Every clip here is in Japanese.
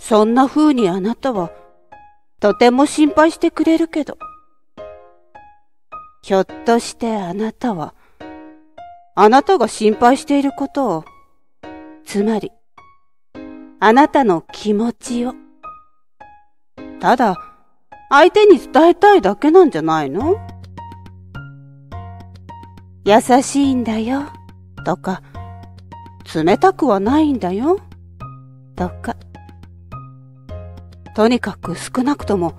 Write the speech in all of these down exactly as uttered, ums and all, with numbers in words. そんな風にあなたはとても心配してくれるけど、ひょっとしてあなたは、あなたが心配していることを、つまり、あなたの気持ちを、ただ、相手に伝えたいだけなんじゃないの？優しいんだよ、とか、冷たくはないんだよ、とか。とにかく少なくとも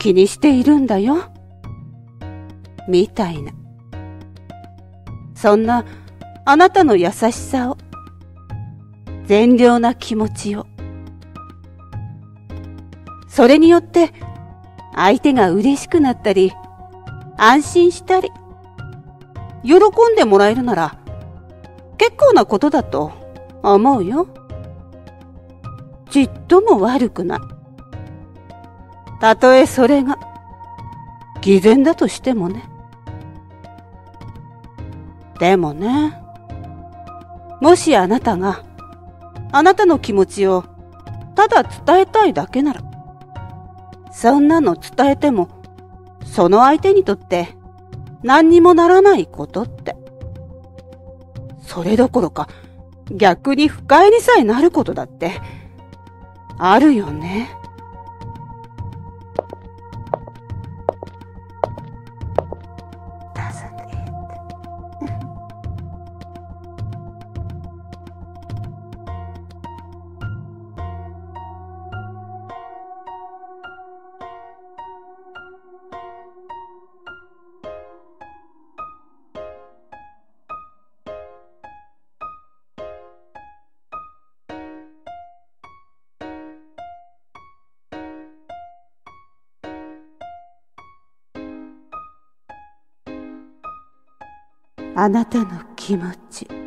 気にしているんだよ、みたいな。そんなあなたの優しさを、善良な気持ちを。それによって相手が嬉しくなったり、安心したり、喜んでもらえるなら結構なことだと思うよ。ちっとも悪くない。たとえそれが偽善だとしてもね。でもね、もしあなたがあなたの気持ちをただ伝えたいだけなら、そんなの伝えてもその相手にとって何にもならないことって、それどころか逆に不快にさえなることだってあるよね。あなたの気持ち。